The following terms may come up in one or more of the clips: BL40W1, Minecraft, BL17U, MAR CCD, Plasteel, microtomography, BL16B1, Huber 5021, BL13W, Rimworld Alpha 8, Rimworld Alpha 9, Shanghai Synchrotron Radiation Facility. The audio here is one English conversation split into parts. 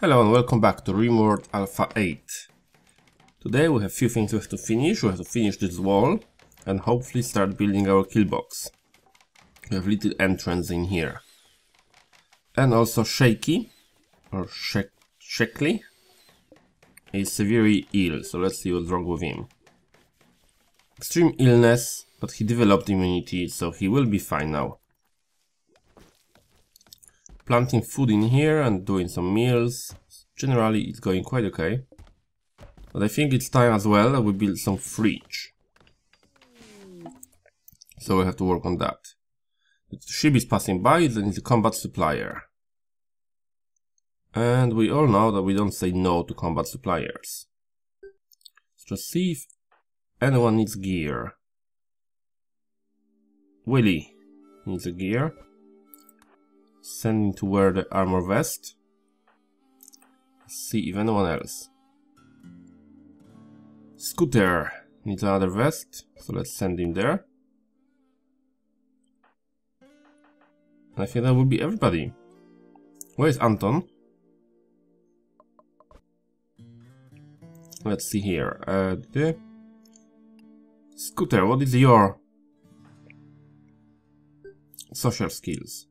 Hello and welcome back to Rimworld Alpha 8. Today we have a few things we have to finish. We have to finish this wall and hopefully start building our kill box. We have little entrance in here. And also Shaky, or Shekly, is severely ill, so let's see what's wrong with him. Extreme illness, but he developed immunity, so he will be fine now. Planting food in here and doing some meals. Generally it's going quite okay. But I think it's time as well that we build some fridge. So we'll have to work on that. The ship is passing by, then it's a combat supplier. And we all know that we don't say no to combat suppliers. Let's just see if anyone needs gear. Willy needs a gear. Sending to wear the armor vest. Let's see if anyone else. Scooter needs another vest, so let's send him there. I think that would be everybody. Where is Anton? Let's see here. Scooter, what is your social skills?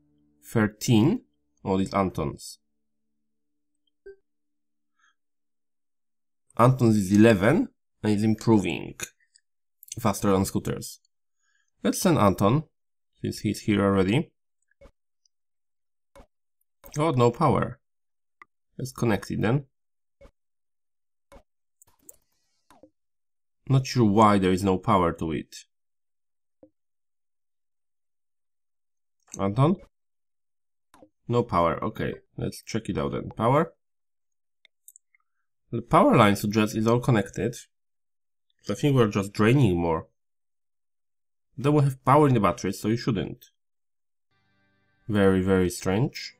13, all these Anton's. Anton's is 11 and is improving faster on scooters. Let's send Anton, since he's here already. Oh, no power. Let's connect it then. Not sure why there is no power to it. Anton? No power, okay, let's check it out then. Power. The power line suggests it's all connected. So I think we're just draining more. Then we have power in the batteries, so you shouldn't. Very, very strange.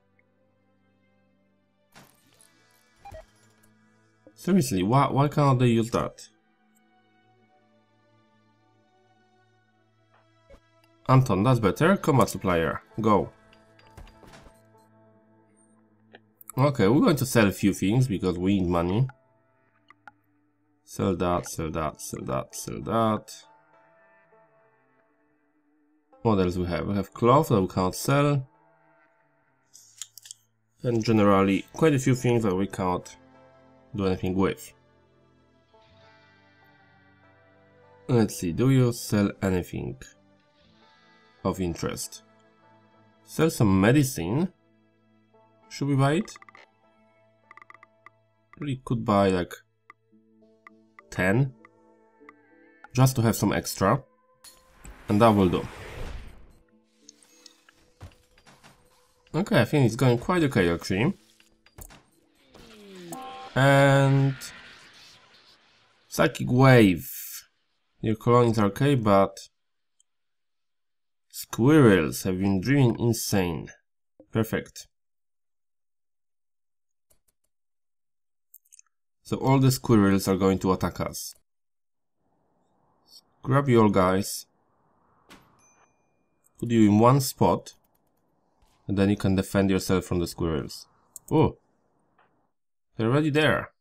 Seriously, why cannot they use that? Anton, that's better. Combat supplier, go. Okay, we're going to sell a few things because we need money. Sell that, sell that, sell that, sell that. What else we have? We have cloth that we cannot sell. And generally, quite a few things that we cannot do anything with. Let's see, do you sell anything of interest? Sell some medicine. Should we buy it? We could buy like 10 just to have some extra, and that will do. Okay, I think it's going quite okay actually. And psychic wave. Your colonies are okay, but squirrels have been driven insane. Perfect. So all the squirrels are going to attack us. Grab your guys. Put you in one spot. And then you can defend yourself from the squirrels. Oh. They're already there.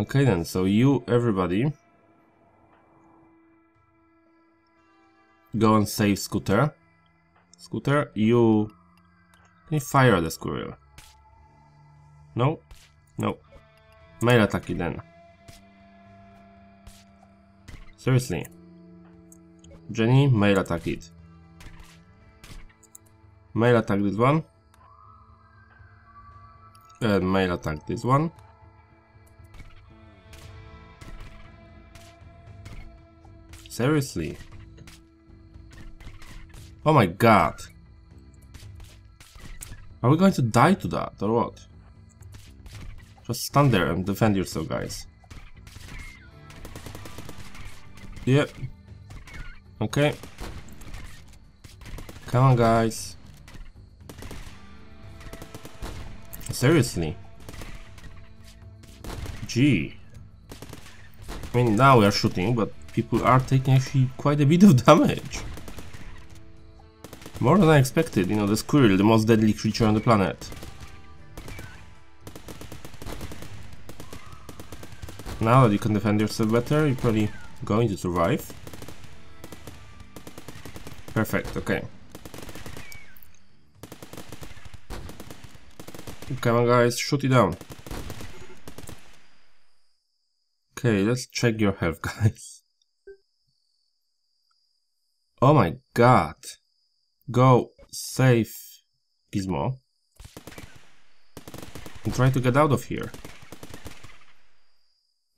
Okay then, so you, everybody. Go and save Scooter. Scooter, you... Can you fire at the squirrel? No. No. Mail attack it then. Seriously. Jenny, mail attack it. Mail attack this one. And mail attack this one. Seriously. Oh my god. Are we going to die to that or what? Just stand there and defend yourself, guys. Yep. Okay. Come on, guys. Seriously. Gee. I mean, now we are shooting, but people are taking actually quite a bit of damage. More than I expected, you know, the squirrel, the most deadly creature on the planet. Now that you can defend yourself better, you're probably going to survive. Perfect, okay. Come on guys, shoot it down. Okay, let's check your health, guys. Oh my god. Go save Gizmo. And try to get out of here.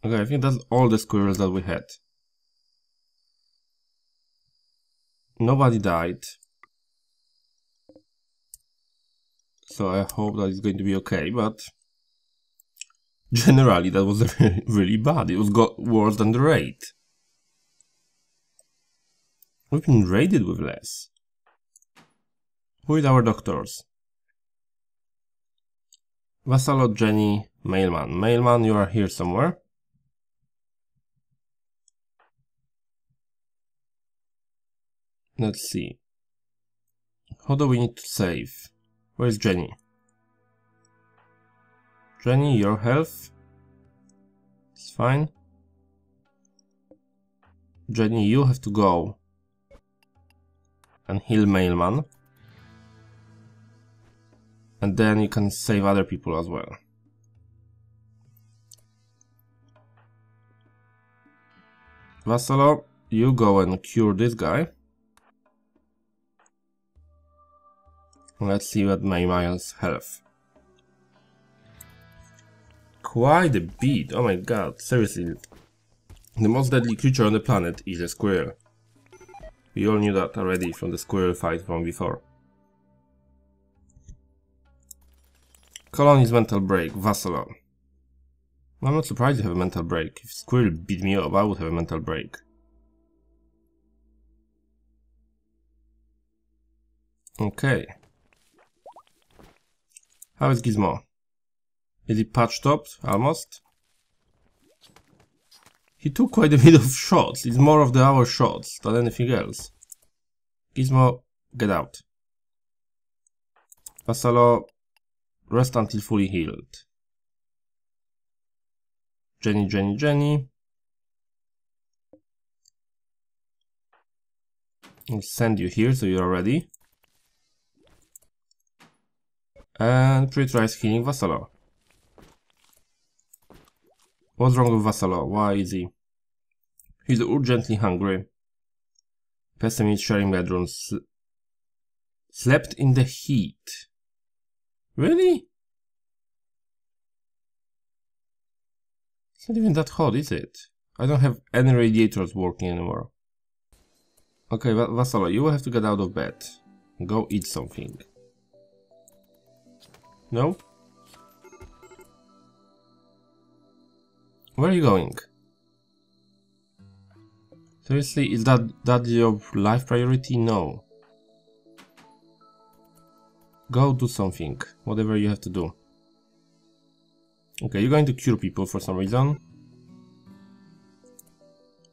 Okay, I think that's all the squirrels that we had. Nobody died. So I hope that it's going to be okay, but generally that was really bad. It got worse than the raid. We've been raided with less. Who is our doctors? Vassalot, Jenny, Mailman. Mailman, you are here somewhere. Let's see. How do we need to save? Where is Jenny? Jenny, your health? It's fine. Jenny, you have to go and heal Mailman. And then you can save other people as well. Vassalo, you go and cure this guy. Let's see what Maymail's health. Quite a bit, oh my god, seriously. The most deadly creature on the planet is a squirrel. We all knew that already from the squirrel fight from before. Colony's mental break, Vassalot. I'm not surprised you have a mental break. If squirrel beat me up, I would have a mental break. Okay. How is Gizmo? Is he patched up? Almost? He took quite a bit of shots. It's more of the hour shots than anything else. Gizmo, get out. Vassalot, rest until fully healed. Jenny, Jenny, Jenny. I'll send you here so you're ready. And pre-tries healing Vassalot. What's wrong with Vassalot? Why is he? He's urgently hungry. Pessimist sharing bedrooms. Slept in the heat. Really? It's not even that hot, is it? I don't have any radiators working anymore. Okay, Vassalot, you will have to get out of bed. Go eat something. No? Where are you going? Seriously, is that your life priority? No. Go do something, whatever you have to do. Okay, you're going to cure people for some reason.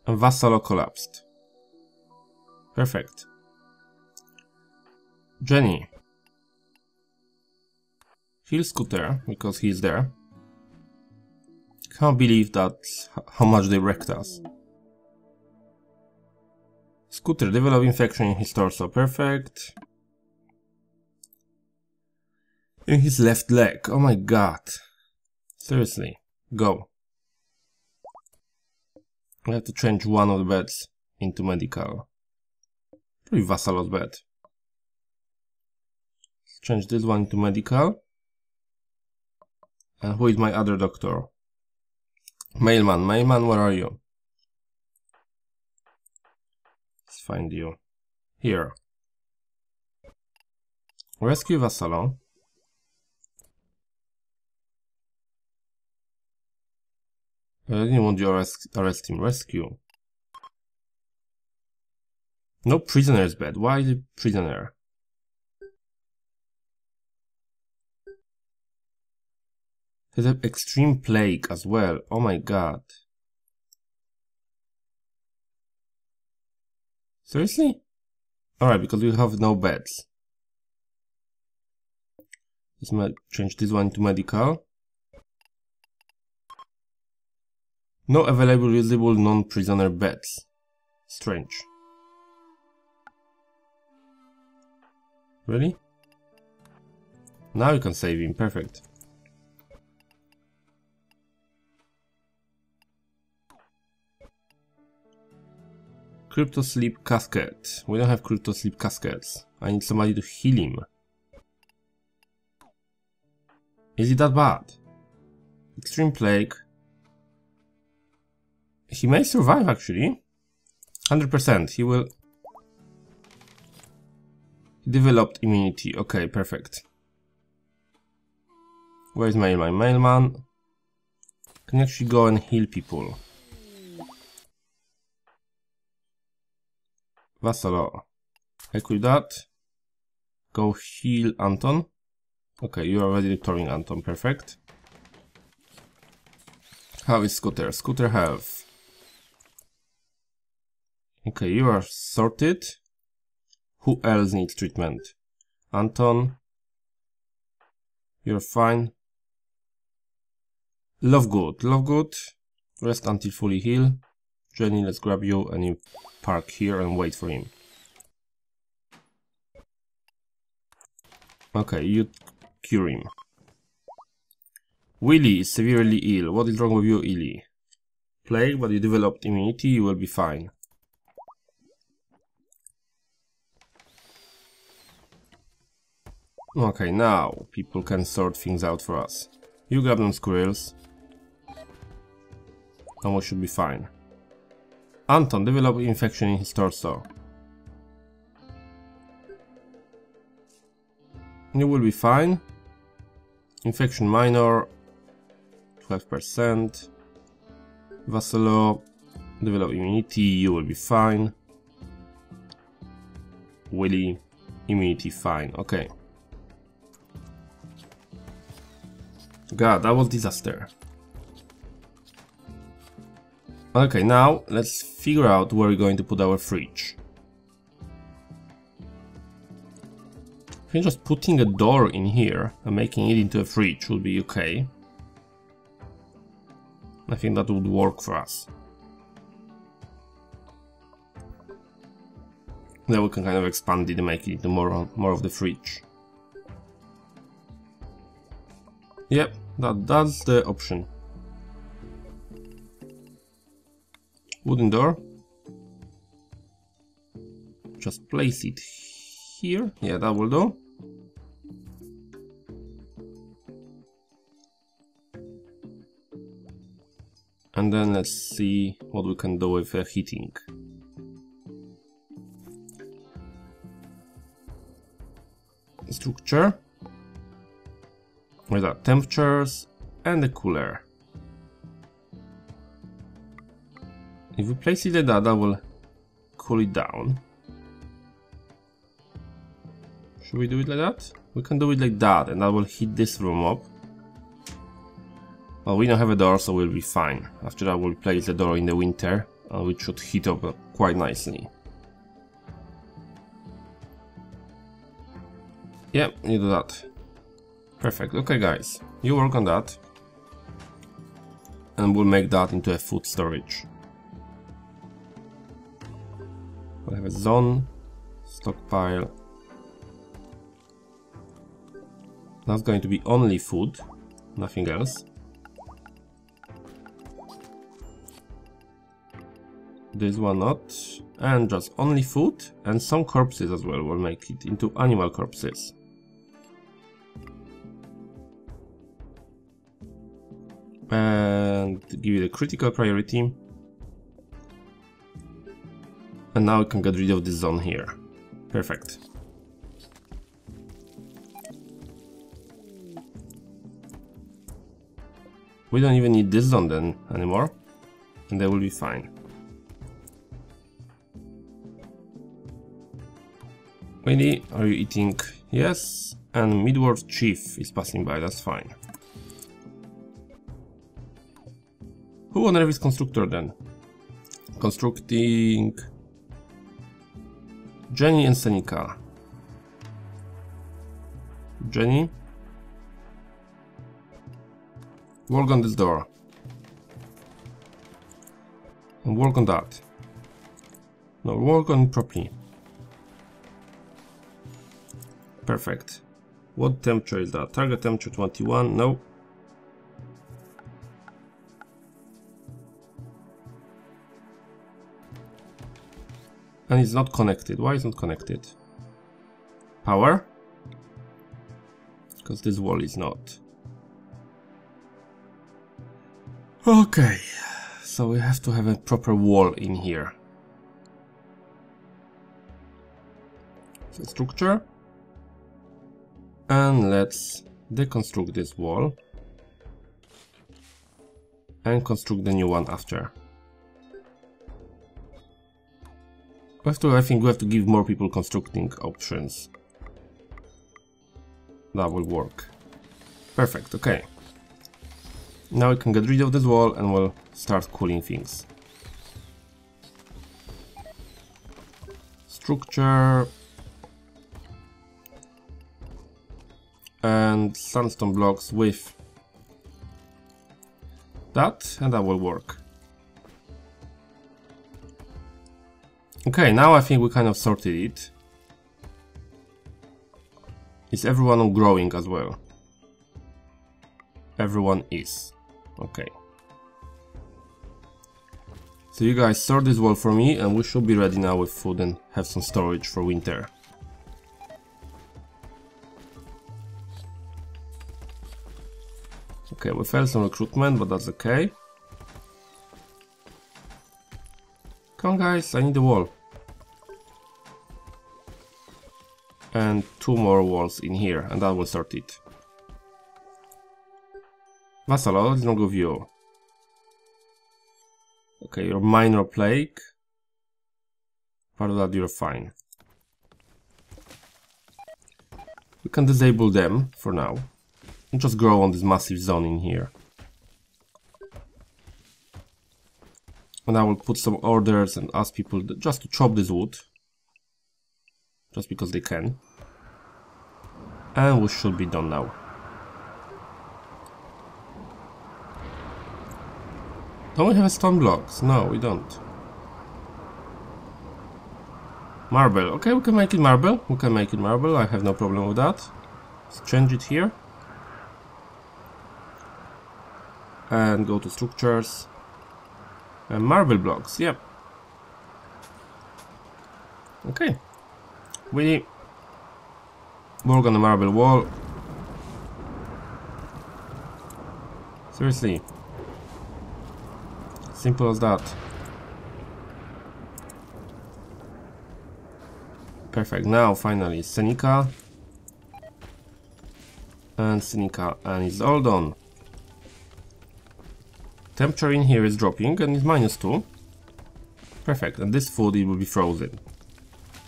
And Vassalot collapsed. Perfect. Jenny. Heal Scooter, because he's there. Can't believe that's how much they wrecked us. Scooter, develop infection in his torso, perfect. In his left leg, oh my god. Seriously, go. I have to change one of the beds into medical. Probably Vassalot's bed. Change this one into medical. And who is my other doctor? Mailman, Mailman, where are you? Let's find you. Here. Rescue Vassalot. I didn't want you to arrest him. Rescue. No prisoner's bed. Why the prisoner? There's an extreme plague as well, oh my god. Seriously? Alright, because we have no beds. Let's change this one to medical. No available usable non-prisoner beds. Strange. Really? Now you can save him, perfect. Crypto sleep casket. We don't have crypto sleep caskets. I need somebody to heal him. Is it that bad? Extreme plague. He may survive actually. 100%. He will. He developed immunity. Okay, perfect. Where is Mailman? Mailman can actually go and heal people. Vassalo. Equip that. Go heal Anton. Okay, you're already restoring Anton. Perfect. How is Scooter? Scooter health. Okay, you are sorted. Who else needs treatment? Anton. You're fine. Lovegood. Lovegood. Rest until fully heal. Jenny, let's grab you and you park here and wait for him. Okay, you cure him. Willy is severely ill. What is wrong with you, Illy? Plague, but you developed immunity, you will be fine. Okay, now people can sort things out for us. You grab them squirrels. And we should be fine. Anton developed infection in his torso. You will be fine. Infection minor, 12%. Vassalo, develop immunity, you will be fine. Willy, immunity fine, okay. God, that was disaster. Okay, now let's figure out where we're going to put our fridge. I think just putting a door in here and making it into a fridge would be okay. I think that would work for us. Then we can kind of expand it and make it into more of the fridge. Yep, that's the option. Wooden door. Just place it here. Yeah, that will do. And then let's see what we can do with heating. Structure. With our temperatures and the cooler. If we place it like that, that will cool it down. Should we do it like that? We can do it like that, and that will heat this room up. Well, we don't have a door, so we'll be fine. After that, we'll place the door in the winter, and it should heat up quite nicely. Yep, you do that. Perfect. Okay, guys, you work on that. And we'll make that into a food storage. We'll have a zone, stockpile. That's going to be only food, nothing else. This one not. And just only food and some corpses as well. We'll make it into animal corpses. And give it a critical priority. And now we can get rid of this zone here. Perfect. We don't even need this zone then anymore, and they will be fine. Wendy, are you eating? Yes. And Midworth Chief is passing by, that's fine. Who on earth is constructor then? Constructing... Jenny and Seneca. Jenny. Work on this door. and work on that. No, work on properly. Perfect. What temperature is that? Target temperature 21. No. And it's not connected. Why is not connected? Power? Because this wall is not. Okay, so we have to have a proper wall in here. So structure. And let's deconstruct this wall. And construct the new one after. I think we have to give more people constructing options. That will work. Perfect, okay. Now we can get rid of this wall and we'll start cooling things. Structure. And sandstone blocks with that, and that will work. Okay, now I think we kind of sorted it. Is everyone growing as well? Everyone is. Okay. So you guys sort this wall for me, and we should be ready now with food and have some storage for winter. Okay, we failed some recruitment, but that's okay. Come on guys, I need a wall. And two more walls in here, and that will sort it. Vassalot is not good view. Okay, your minor plague. Part of that you're fine. We can disable them for now. And just grow on this massive zone in here. And I will put some orders and ask people just to chop this wood. Just because they can. And we should be done now. Don't we have stone blocks? No, we don't. Marble. Okay, we can make it marble. We can make it marble. I have no problem with that. Let's change it here. And go to structures. And marble blocks, yep. Okay. We work on the marble wall. Seriously. Simple as that. Perfect, now finally Seneca. And Seneca, and it's all done. Temperature in here is dropping and it's -2. Perfect, and this food it will be frozen.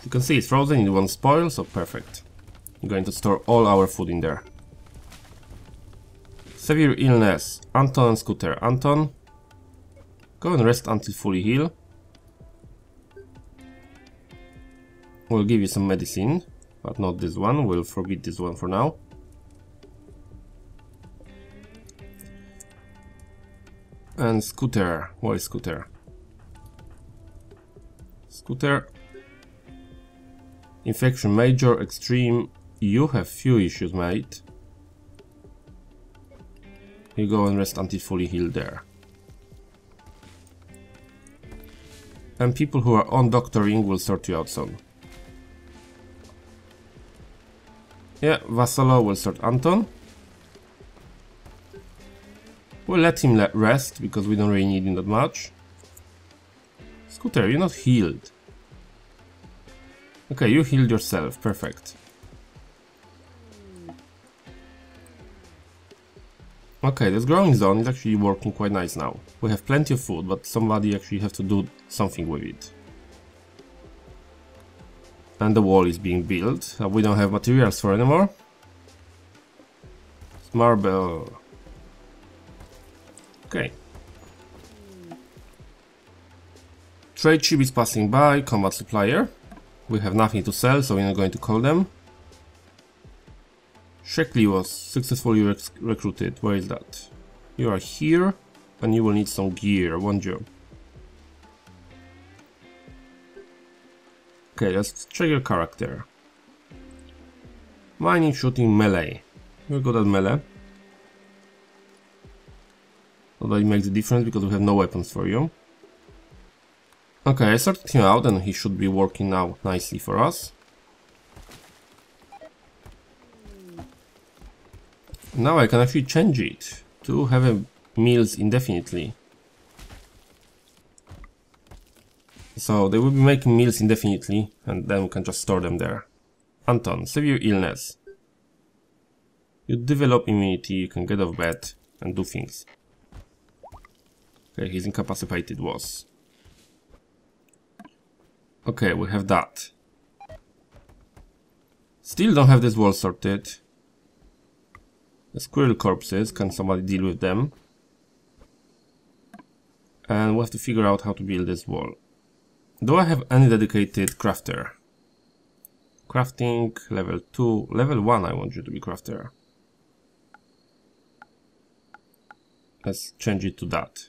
You can see it's frozen, it won't spoil, so perfect. We're going to store all our food in there. Severe illness, Anton and Scooter. Anton, go and rest until fully heal. We'll give you some medicine, but not this one, we'll forbid this one for now. And Scooter, where is Scooter? Scooter. Infection major, extreme. You have few issues, mate. You go and rest until fully healed there. And people who are on doctoring will sort you out soon. Yeah, Vassalot will sort Anton. We'll let him rest, because we don't really need him that much. Scooter, you're not healed. Okay, you healed yourself, perfect. Okay, this growing zone is actually working quite nice now. We have plenty of food, but somebody actually has to do something with it. And the wall is being built. We don't have materials for anymore. It's marble. Okay. Trade ship is passing by, combat supplier. We have nothing to sell, so we're not going to call them. Shekli was successfully recruited. Where is that? You are here, and you will need some gear, won't you? Okay, let's trigger character. Mining, shooting, melee. We're good at melee. Although it makes a difference because we have no weapons for you. Okay, I sorted him out and he should be working now nicely for us. Now I can actually change it to have meals indefinitely. So they will be making meals indefinitely and then we can just store them there. Anton, severe illness. You develop immunity, you can get off bed and do things. Okay, he's incapacitated, was. Okay, we have that. Still don't have this wall sorted. The squirrel corpses, can somebody deal with them? And we'll have to figure out how to build this wall. Do I have any dedicated crafter? Crafting, level 2, level 1 I want you to be crafter. Let's change it to that.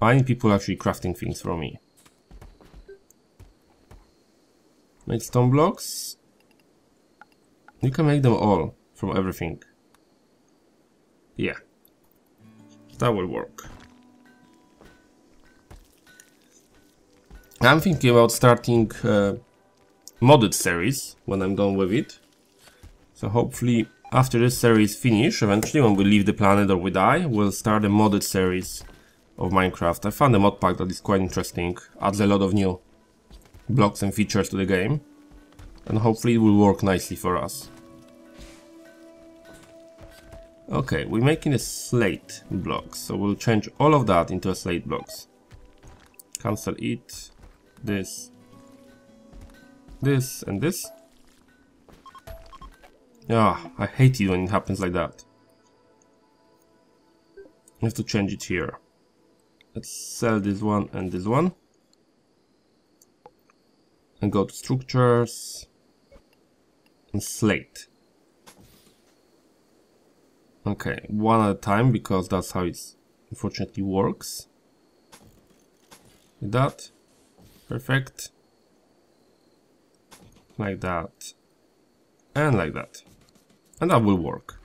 I need people actually crafting things for me. Make stone blocks. You can make them all from everything. Yeah, that will work. I'm thinking about starting a modded series when I'm done with it. So hopefully after this series finish, eventually when we leave the planet or we die, we'll start a modded series of Minecraft. I found a mod pack that is quite interesting, adds a lot of new blocks and features to the game, and hopefully it will work nicely for us. Okay, we're making a slate block, so we'll change all of that into a slate blocks. Cancel it, this, this, and this. Ah, I hate it when it happens like that. I have to change it here. Let's sell this one and this one. And go to structures and slate. Okay, one at a time, because that's how it unfortunately works. Like that. Perfect. Like that. And like that. And that will work.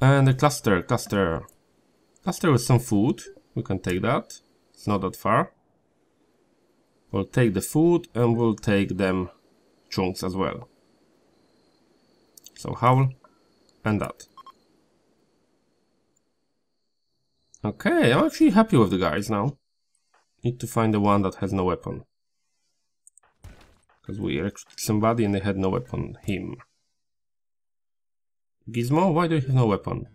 And a cluster, cluster. Cluster with some food. We can take that. It's not that far. We'll take the food and we'll take them chunks as well. So howl and that. Okay, I'm actually happy with the guys now. Need to find the one that has no weapon. Because we recruited somebody and they had no weapon, him. Gizmo, why do you have no weapon?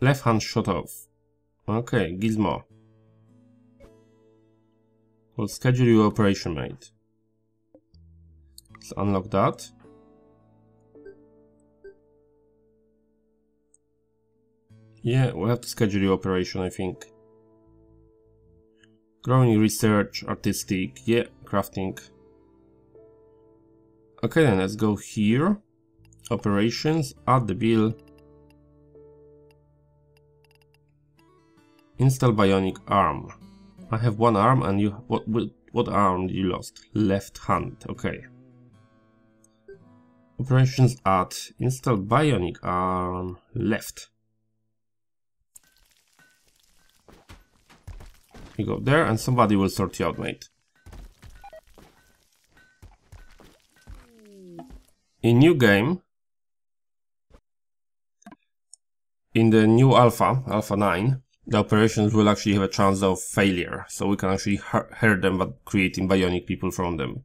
Left hand shot off. Okay, Gizmo. We'll schedule your operation, mate. Let's unlock that. Yeah, we'll have to schedule your operation, I think. Growing research, artistic, yeah, crafting. Okay, then let's go here. Operations, add the bill. Install bionic arm. I have one arm and you... What arm you lost? Left hand, okay. Operations add, install bionic arm, left. You go there and somebody will sort you out, mate. In new game, in the new alpha, alpha 9, the operations will actually have a chance of failure, so we can actually hurt them by creating bionic people from them.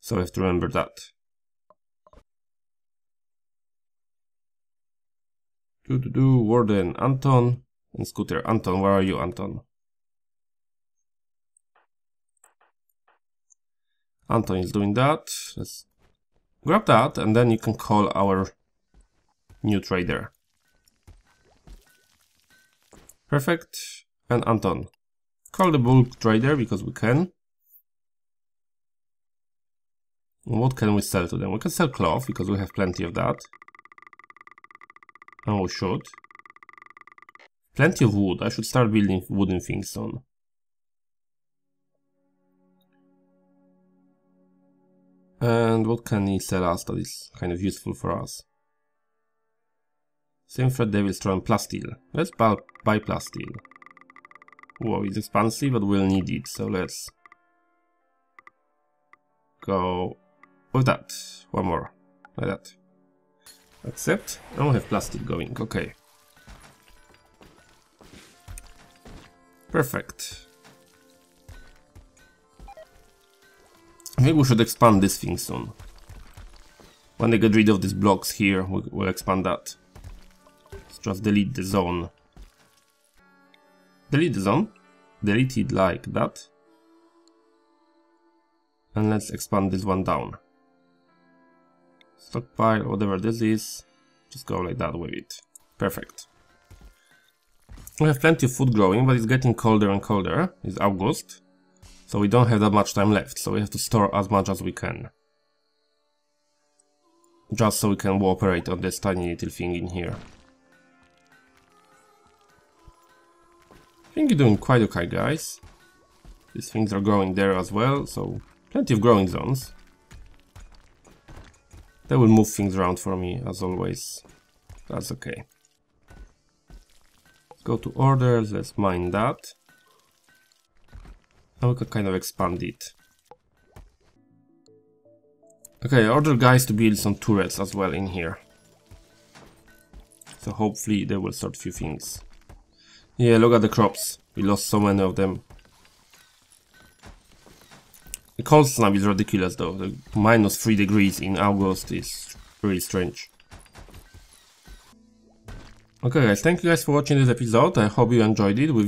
So we have to remember that. Warden, Anton, and Scooter. Anton, where are you, Anton? Anton is doing that. Let's grab that, and then you can call our new trader. Perfect. And Anton. Call the bulk trader because we can. And what can we sell to them? We can sell cloth because we have plenty of that. And we should. Plenty of wood. I should start building wooden things soon. And what can he sell us that is kind of useful for us? Simfred, Devil's Throne, Plasteel. Let's buy Plasteel. Whoa, it's expensive, but we'll need it, so let's go with that. One more, like that. Accept. I don't have Plasteel going, okay. Perfect. I think we should expand this thing soon. When they get rid of these blocks here, we'll expand that. Let's just delete the zone. Delete the zone. Delete it like that. And let's expand this one down. Stockpile, whatever this is. Just go like that with it. Perfect. We have plenty of food growing, but it's getting colder and colder. It's August. So we don't have that much time left, so we have to store as much as we can. Just so we can operate on this tiny little thing in here. I think you're doing quite okay, guys. These things are growing there as well, so plenty of growing zones. They will move things around for me, as always. That's okay. Let's go to orders, let's mine that. Now we can kind of expand it. Okay, I order guys to build some turrets as well in here. So hopefully they will sort a few things. Yeah, look at the crops. We lost so many of them. The cold snap is ridiculous though. The -3 degrees in August is really strange. Okay guys, thank you guys for watching this episode. I hope you enjoyed it. We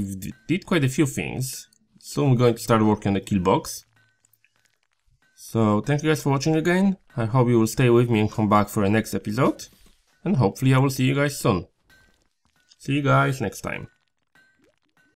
did quite a few things. Soon we're going to start working on the kill box. So thank you guys for watching again. I hope you will stay with me and come back for the next episode. And hopefully I will see you guys soon. See you guys next time.